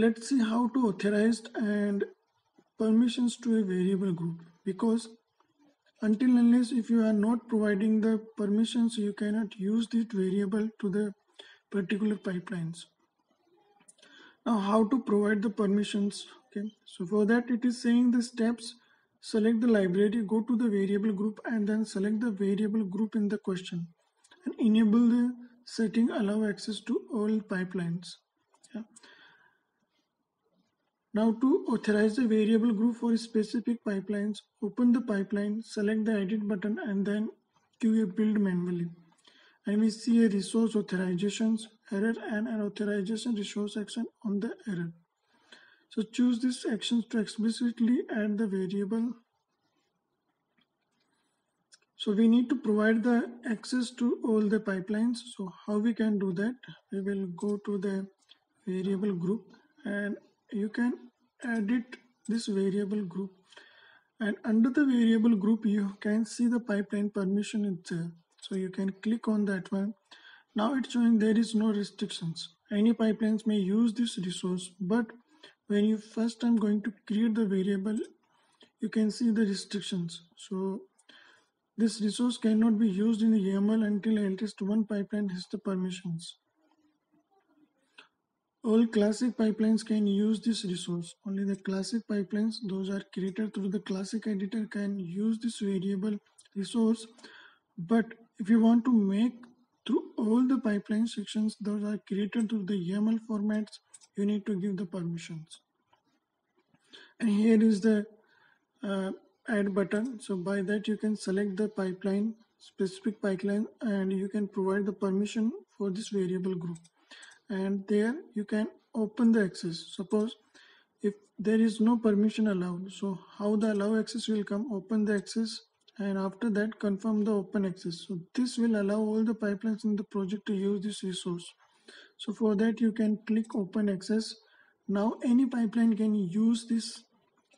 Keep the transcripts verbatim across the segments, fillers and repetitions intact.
Let's see how to authorize and permissions to a variable group, because until unless if you are not providing the permissions, you cannot use that variable to the particular pipelines. Now how to provide the permissions? Okay, so for that it is saying the steps: select the library, go to the variable group and then select the variable group in the question and enable the setting allow access to all pipelines. Yeah. Now to authorize the variable group for specific pipelines, open the pipeline, select the edit button and then Q A build manually. And we see a resource authorizations error and an authorization resource action on the error. So choose this action to explicitly add the variable. So we need to provide the access to all the pipelines. So how we can do that? We will go to the variable group and you can edit this variable group. And under the variable group, you can see the pipeline permission is there. So you can click on that one. Now it's showing there is no restrictions. Any pipelines may use this resource, but when you first time going to create the variable, you can see the restrictions. So this resource cannot be used in the YAML until at least one pipeline has the permissions. All classic pipelines can use this resource. Only the classic pipelines, those are created through the classic editor, can use this variable resource. But if you want to make through all the pipeline sections, those are created through the YAML formats, you need to give the permissions. And here is the uh, add button. So by that you can select the pipeline, specific pipeline, and you can provide the permission for this variable group. And there you can open the access. Suppose if there is no permission allowed, so how the allow access will come? Open the access and after that confirm the open access. So this will allow all the pipelines in the project to use this resource. So for that you can click open access. Now any pipeline can use this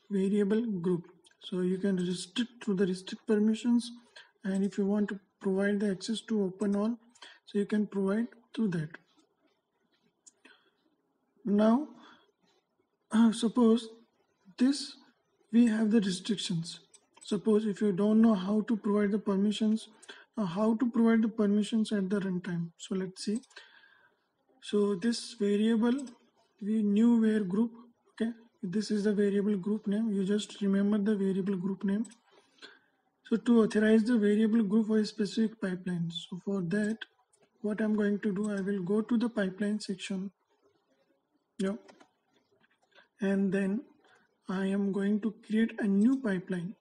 variable group. So you can restrict through the restrict permissions, and if you want to provide the access to open all, so you can provide through that. Now uh, suppose this we have the restrictions. Suppose if you don't know how to provide the permissions, uh, how to provide the permissions at the runtime. So let's see. So this variable we new where group, okay, this is the variable group name. You just remember the variable group name. So to authorize the variable group for a specific pipeline, so for that what I'm going to do, I will go to the pipeline section. Yeah. And then I am going to create a new pipeline,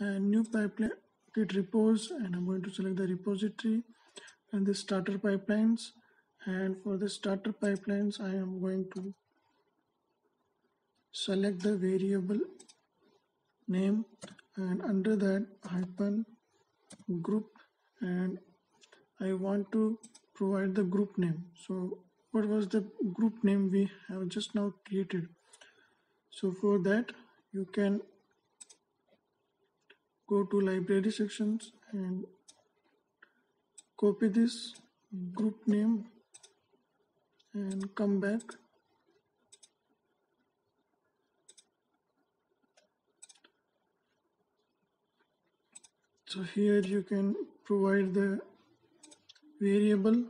a new pipeline, git repos, and I'm going to select the repository and the starter pipelines. And for the starter pipelines, I am going to select the variable name and under that hyphen group, and I want to provide the group name. So what was the group name we have just now created? So for that you can go to library sections and copy this group name and come back. So here you can provide the variable.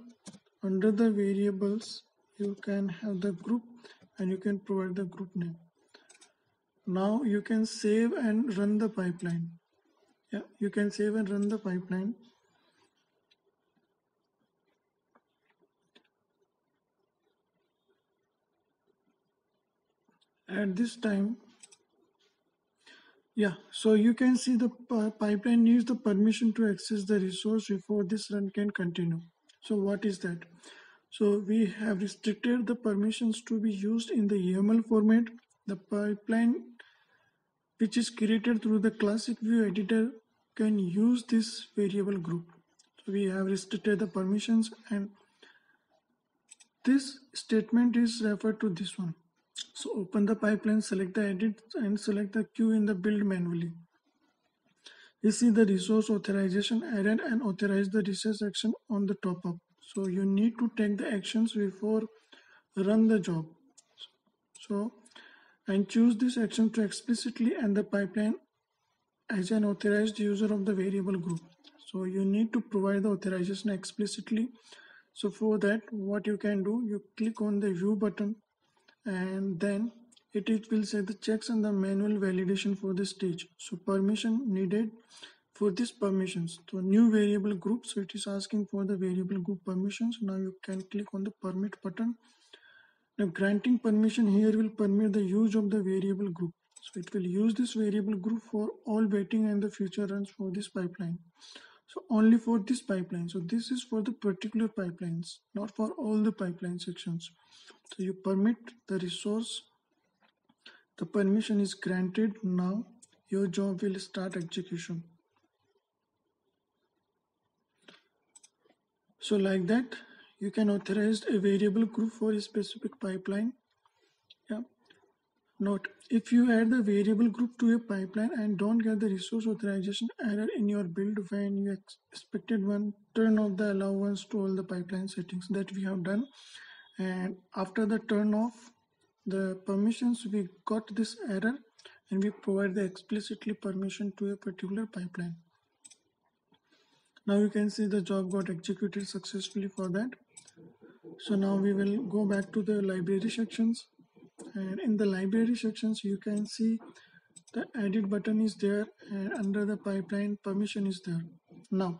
Under the variables you can have the group and you can provide the group name. Now you can save and run the pipeline. Yeah, you can save and run the pipeline. At this time, yeah, so you can see the pipeline needs the permission to access the resource before this run can continue. So what is that? So we have restricted the permissions to be used in the YAML format. The pipeline which is created through the classic view editor can use this variable group. So we have restricted the permissions, and this statement is referred to this one. So open the pipeline, select the edit and select the queue in the build manually. We see the resource authorization error and authorize the resource action on the top up. So you need to take the actions before run the job. So, and choose this action to explicitly end the pipeline as an authorized user of the variable group. So you need to provide the authorization explicitly. So for that, what you can do, you click on the view button, and then it, it will say the checks and the manual validation for this stage. So permission needed for this permissions. So new variable group, so it is asking for the variable group permissions. Now you can click on the permit button. Now granting permission here will permit the use of the variable group. So it will use this variable group for all waiting and the future runs for this pipeline. So only for this pipeline. So this is for the particular pipelines, not for all the pipeline sections. So you permit the resource. The permission is granted. Now your job will start execution. So like that, you can authorize a variable group for a specific pipeline. Yeah. Note, if you add the variable group to a pipeline and don't get the resource authorization error in your build when you expected one, turn off the allowance to all the pipeline settings that we have done. And after the turn off the permissions, we got this error and we provide the explicitly permission to a particular pipeline. Now you can see the job got executed successfully for that. So now we will go back to the library sections. And in the library sections, you can see the edit button is there, and under the pipeline permission is there. Now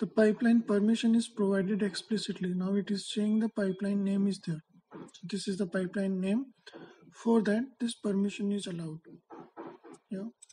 the pipeline permission is provided explicitly. Now it is saying the pipeline name is there. So this is the pipeline name. For that, this permission is allowed. Yeah.